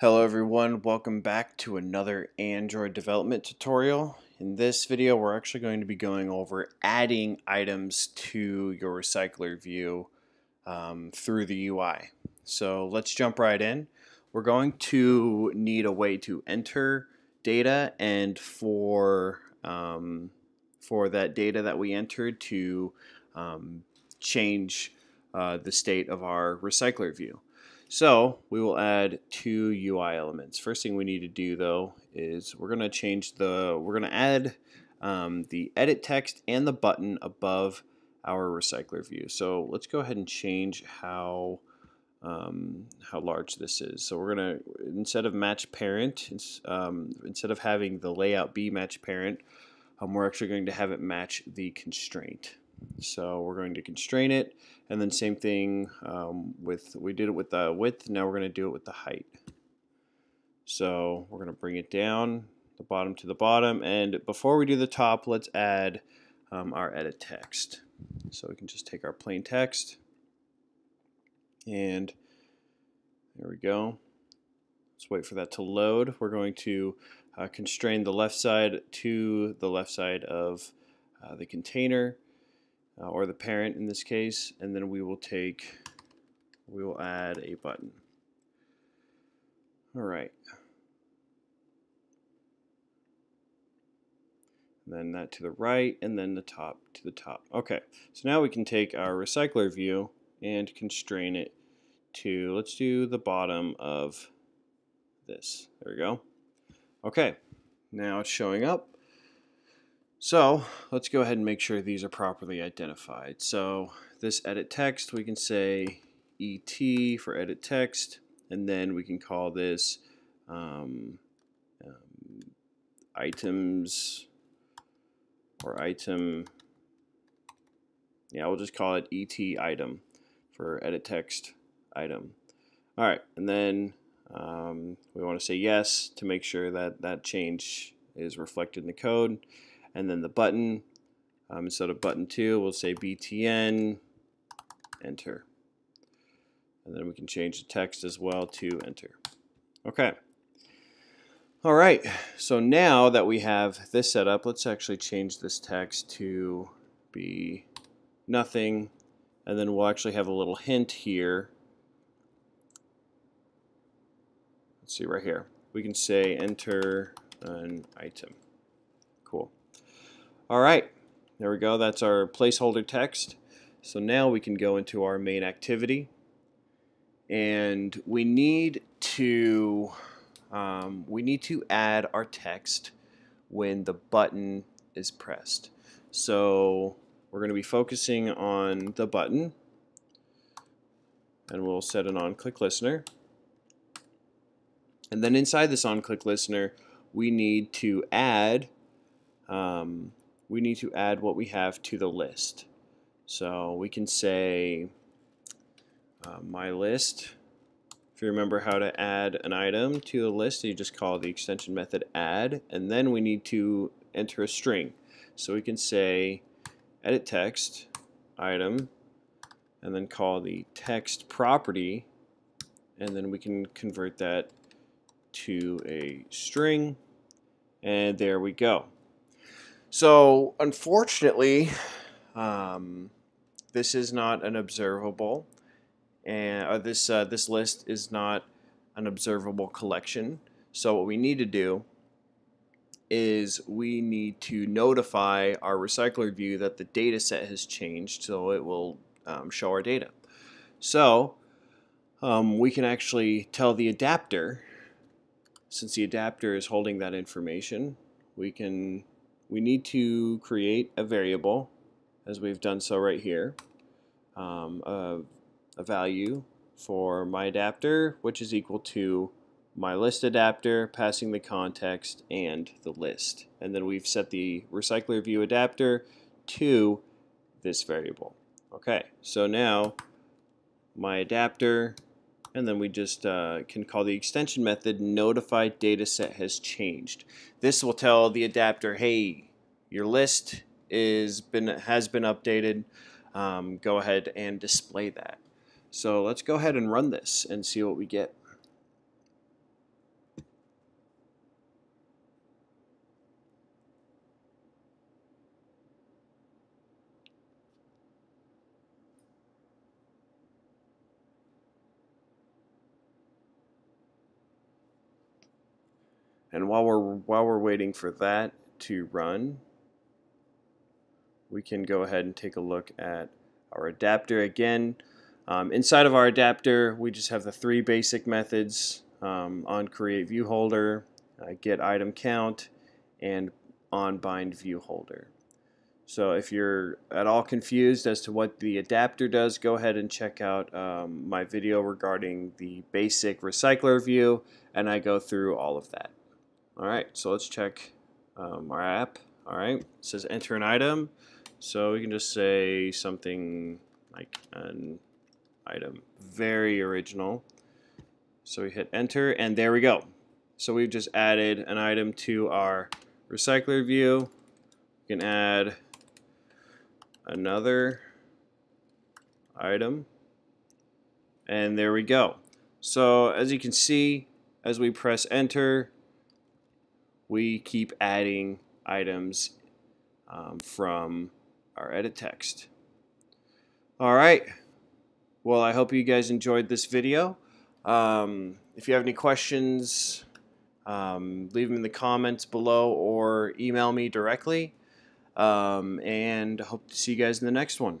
Hello everyone, welcome back to another Android development tutorial. In this video we're actually going to be going over adding items to your recycler view through the UI. So let's jump right in. We're going to need a way to enter data and for that data that we entered to change the state of our recycler view. So we will add two UI elements. First thing we need to do though is we're gonna add the edit text and the button above our recycler view. So let's go ahead and change how large this is. So we're gonna, instead of match parent, instead of having the layout be match parent, we're actually going to have it match the constraint. So we're going to constrain it, and then same thing we did it with the width, now we're going to do it with the height. So we're going to bring it down the bottom to the bottom, and before we do the top, let's add our edit text. So we can just take our plain text, and there we go. Let's wait for that to load. We're going to constrain the left side to the left side of the container. Or the parent in this case, and then we will add a button. All right, and then that to the right, and then the top to the top. Okay, so now we can take our recycler view and constrain it to, let's do the bottom of this. There we go. Okay, now it's showing up. So let's go ahead and make sure these are properly identified. So this edit text, we can say ET for edit text, and then we can call this items or item. Yeah, we'll just call it ET item for edit text item. All right, and then we want to say yes to make sure that that change is reflected in the code. And then the button, instead of button 2, we'll say BTN enter. And then we can change the text as well to enter. Okay. All right. So now that we have this set up, let's actually change this text to be nothing. And then we'll actually have a little hint here. Let's see right here. We can say enter an item. Cool. All right, there we go. That's our placeholder text. So now we can go into our main activity, and we need to add our text when the button is pressed. So we're going to be focusing on the button, and we'll set an on-click listener. And then inside this on-click listener, we need to add what we have to the list. So we can say my list. If you remember how to add an item to the list, you just call the extension method add, and then we need to enter a string. So we can say edit text item, and then call the text property, and then we can convert that to a string, and there we go. So unfortunately, this is not an observable, and this list is not an observable collection. So what we need to do is we need to notify our recycler view that the data set has changed, so it will show our data. So we can actually tell the adapter, since the adapter is holding that information, we need to create a variable, as we've done so right here, a value for my adapter, which is equal to my list adapter, passing the context and the list. And then we've set the recycler view adapter to this variable. Okay, so now my adapter, and then we just can call the extension method notify dataset has changed. This will tell the adapter, hey, your list has been updated. Go ahead and display that. So let's go ahead and run this and see what we get. And while we're waiting for that to run, we can go ahead and take a look at our adapter again. Inside of our adapter, we just have the three basic methods: onCreateViewHolder, getItemCount, and onBindViewHolder. So if you're at all confused as to what the adapter does, go ahead and check out my video regarding the basic recycler view, and I go through all of that. All right, so let's check our app. All right, it says enter an item. So we can just say something like an item. Very original. So we hit enter, and there we go. So we've just added an item to our recycler view. We can add another item, and there we go. So as you can see, as we press enter, we keep adding items from our edit text. All right, well, I hope you guys enjoyed this video. If you have any questions, leave them in the comments below or email me directly, and hope to see you guys in the next one.